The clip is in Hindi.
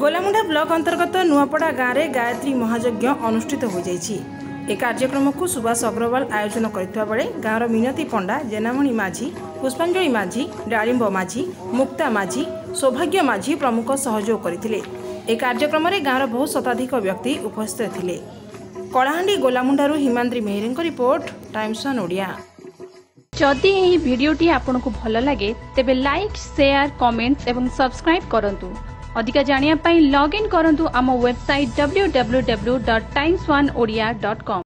गोलामुंडा ब्लॉक अंतर्गत नुआपड़ा गाँव में गायत्री महायज्ञ अनुष्ठित हो जाएगी। ए कार्यक्रम को सुभाष अग्रवाल आयोजन करता बेले गाँवर मिनती पंडा, जेनामणि माझी, पुष्पांजलि माझी, डालिंब माझी, मुक्ता माझी, सौभाग्य माझी प्रमुख सहयोग करते। ए कार्यक्रम में गाँवर बहुत शताधिक व्यक्ति उपस्थित थे। कलाहांडी गोलामुंडारू हिमांद्री मेहर की रिपोर्ट, टाइम्स वन ओडिया। जदि यह भिडटी आपंक भल लगे तेबे लाइक, शेयर, कमेंट्स और सब्सक्राइब करूँ। अधिका जानिया पाई लॉग इन करूँ आम वेबसाइट www.times1odia.com।